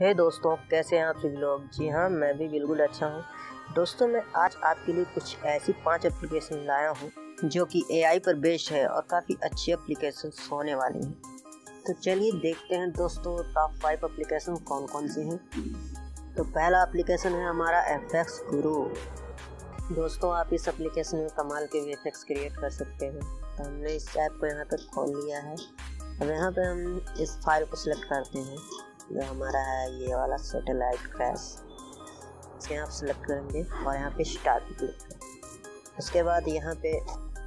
हे दोस्तों, कैसे हैं आप सभी लोग। जी हाँ, मैं भी बिल्कुल अच्छा हूँ। दोस्तों, मैं आज आपके लिए कुछ ऐसी 5 एप्लीकेशन लाया हूँ जो कि एआई पर बेस्ड है और काफ़ी अच्छी एप्लीकेशंस होने वाली हैं। तो चलिए देखते हैं दोस्तों, टॉप 5 एप्लीकेशन कौन कौन सी हैं। तो पहला एप्लीकेशन है हमारा FX गुरु। दोस्तों, आप इस एप्लीकेशन में कमाल के VFX क्रिएट कर सकते हैं। तो हमने इस ऐप को यहाँ पर खोल लिया है। अब यहाँ पर हम इस फाइल को सिलेक्ट करते हैं जो हमारा है ये वाला सैटेलाइट क्रैश। इसके आप सेलेक्ट करेंगे और यहाँ पे स्टार्ट क्लिक करें। उसके बाद यहाँ पे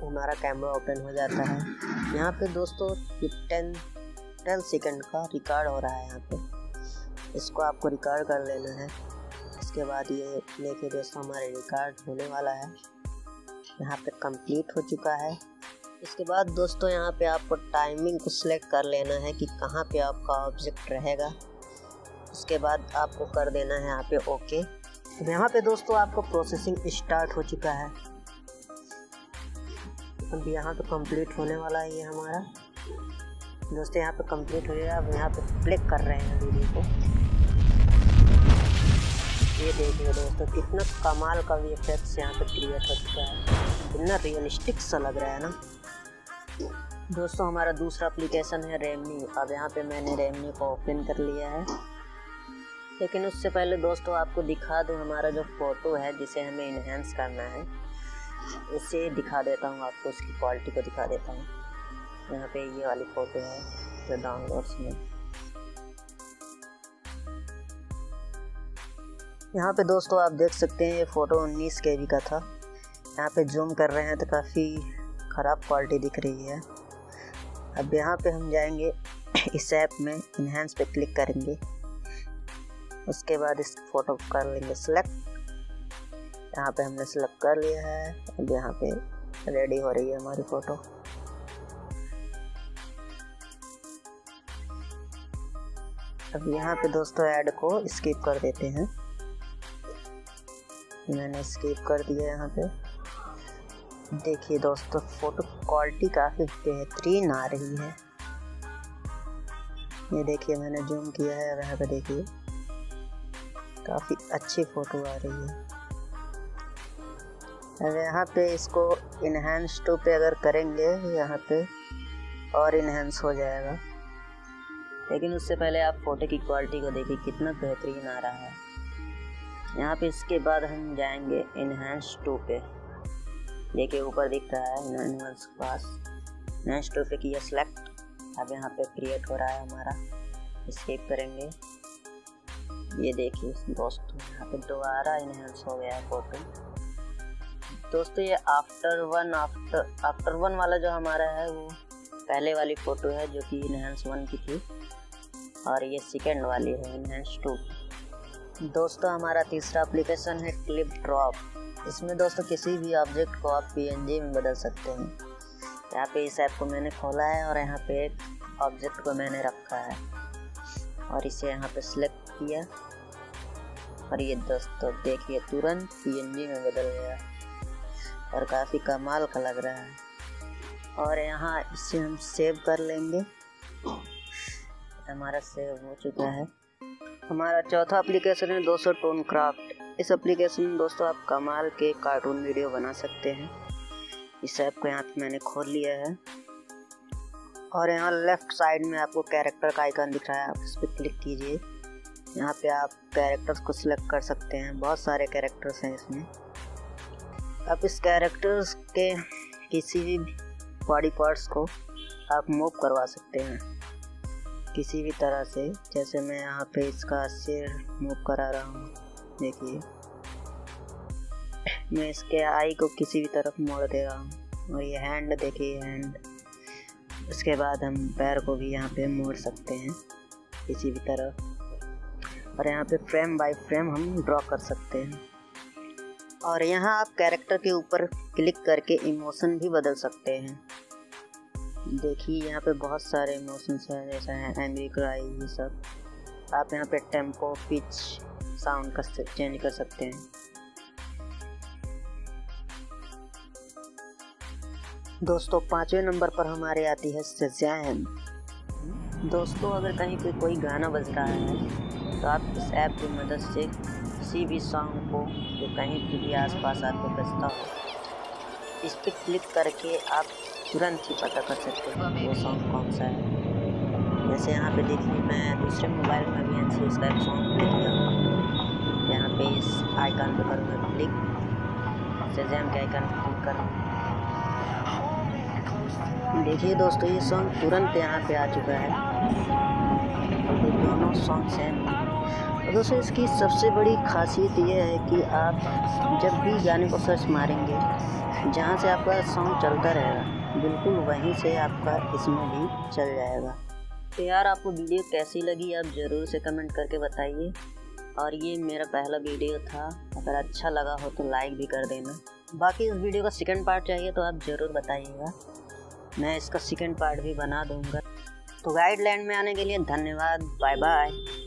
हमारा कैमरा ओपन हो जाता है। यहाँ पे दोस्तों 10 सेकंड का रिकॉर्ड हो रहा है। यहाँ पे इसको आपको रिकॉर्ड कर लेना है। इसके बाद ये देखिए दोस्तों, हमारा रिकॉर्ड होने वाला है। यहाँ पे कंप्लीट हो चुका है। इसके बाद दोस्तों यहाँ पे आपको टाइमिंग को सिलेक्ट कर लेना है कि कहाँ पे आपका ऑब्जेक्ट रहेगा। इसके बाद आपको कर देना है यहाँ पे ओके। यहाँ पे दोस्तों आपका प्रोसेसिंग स्टार्ट हो चुका है। अब यहाँ पे कंप्लीट होने वाला है ये हमारा। दोस्तों यहाँ पे कंप्लीट हो गया। अब यहाँ पे क्लिक कर रहे हैं वीडियो को। ये देखिए दोस्तों, कितना कमाल का VFX यहाँ पे क्रिएट हो चुका है। कितना रियलिस्टिक सा लग रहा है ना। दोस्तों हमारा दूसरा एप्लीकेशन है रेमनी। अब यहाँ पे मैंने रेमनी को ओपन कर लिया है, लेकिन उससे पहले दोस्तों आपको दिखा दूँ हमारा जो फ़ोटो है जिसे हमें इन्हेंस करना है, उसे दिखा देता हूँ आपको, उसकी क्वालिटी को दिखा देता हूँ। यहाँ पे ये वाली फ़ोटो है जो डाउनलोड्स में। यहाँ पे दोस्तों आप देख सकते हैं ये फ़ोटो 19 KB का था। यहाँ पे जूम कर रहे हैं तो काफ़ी ख़राब क्वालिटी दिख रही है। अब यहाँ पे हम जाएंगे इस ऐप में, इन्हेंस पे क्लिक करेंगे। उसके बाद इस फोटो कर लेंगे सेलेक्ट। यहाँ पे हमने सेलेक्ट कर लिया है। अब यहाँ पे रेडी हो रही है हमारी फ़ोटो। अब यहाँ पे दोस्तों ऐड को स्किप कर देते हैं। मैंने स्किप कर दिया। यहाँ पे देखिए दोस्तों, फोटो क्वालिटी काफ़ी बेहतरीन आ रही है। ये देखिए मैंने जूम किया है। यहाँ पे देखिए काफ़ी अच्छी फ़ोटो आ रही है। अब यहाँ पे इसको इन्हेंस 2 पे अगर करेंगे यहाँ पे और इन्हेंस हो जाएगा, लेकिन उससे पहले आप फ़ोटो की क्वालिटी को देखिए कितना बेहतरीन आ रहा है। यहाँ पे इसके बाद हम जाएंगे इन्हेंस 2 पे। देखिए ऊपर दिख रहा है इन्हेंस के पास। इन्हेंस 2 पे किया सेलेक्ट। अब यहाँ पे क्रिएट हो रहा है हमारा। स्किप करेंगे। ये देखिए दोस्तों, यहाँ पे दोबारा इन्हेंस हो गया है फोटो। दोस्तों ये आफ्टर वन वाला जो हमारा है वो पहले वाली फ़ोटो है जो कि इन्हेंस 1 की थी, और ये सेकेंड वाली है इन्हेंस 2। दोस्तों हमारा तीसरा एप्लीकेशन है क्लिप ड्रॉप। इसमें दोस्तों किसी भी ऑब्जेक्ट को आप PNG में बदल सकते हैं। यहाँ पे इस ऐप को मैंने खोला है और यहाँ पे एक ऑब्जेक्ट को मैंने रखा है और इसे यहाँ पे सिलेक्ट किया, और ये दोस्तों देखिए तुरंत PNG में बदल गया और काफ़ी कमाल का लग रहा है। और यहाँ इसे हम सेव कर लेंगे। हमारा सेव हो चुका है। हमारा चौथा एप्लीकेशन है दोस्तों टोन क्राफ्ट। इस एप्लीकेशन में दोस्तों आप कमाल के कार्टून वीडियो बना सकते हैं। इस ऐप को यहाँ पे मैंने खोल लिया है और यहाँ लेफ़्ट साइड में आपको कैरेक्टर का आइकन दिख रहा है। आप इस पर क्लिक कीजिए। यहाँ पे आप कैरेक्टर्स को सिलेक्ट कर सकते हैं। बहुत सारे कैरेक्टर्स हैं इसमें। आप इस कैरेक्टर्स के किसी भी बॉडी पार्ट्स को आप मूव करवा सकते हैं किसी भी तरह से। जैसे मैं यहाँ पे इसका सिर मूव करा रहा हूँ। देखिए मैं इसके आई को किसी भी तरफ मोड़ दे रहा हूँ, और ये हैंड देखिए हैंड। उसके बाद हम पैर को भी यहाँ पे मोड़ सकते हैं किसी भी तरफ, और यहाँ पे फ्रेम बाय फ्रेम हम ड्रॉ कर सकते हैं। और यहाँ आप कैरेक्टर के ऊपर क्लिक करके इमोशन भी बदल सकते हैं। देखिए यहाँ पे बहुत सारे इमोशंस हैं, जैसे एंग्री क्राई, ये सब। आप यहाँ पे टेम्पो, पिच, साउंड का चेंज कर सकते हैं। दोस्तों 5वें नंबर पर हमारे आती है शज़ाम। दोस्तों, अगर कहीं पे कोई गाना बज रहा है तो आप इस ऐप की मदद से किसी भी सॉन्ग को जो कहीं पे भी आसपास आपको बजता हो, इस पर क्लिक करके आप तुरंत ही पता कर सकते हो वो सॉन्ग कौन सा है। जैसे यहाँ पे देखिए, मैं दूसरे मोबाइल में भी अच्छे इसका एक सॉन्ग ले लिया। यहाँ पे इस आइकन पर करूँगा क्लिक, शज़ाम के आइकन पर क्लिक करूँगा। देखिए दोस्तों, ये सॉन्ग तुरंत यहाँ पे आ चुका है। ये दोनों सॉन्ग्स हैं। दोस्तों, इसकी सबसे बड़ी खासियत ये है कि आप जब भी गाने को सर्च मारेंगे, जहाँ से आपका सॉन्ग चलता रहेगा बिल्कुल वहीं से आपका इसमें भी चल जाएगा। तो यार, आपको वीडियो कैसी लगी आप ज़रूर से कमेंट करके बताइए। और ये मेरा पहला वीडियो था, अगर अच्छा लगा हो तो लाइक भी कर देना। बाकी इस वीडियो का सेकंड पार्ट चाहिए तो आप ज़रूर बताइएगा, मैं इसका सेकंड पार्ट भी बना दूंगा। तो गाइड लैंड में आने के लिए धन्यवाद, बाय बाय।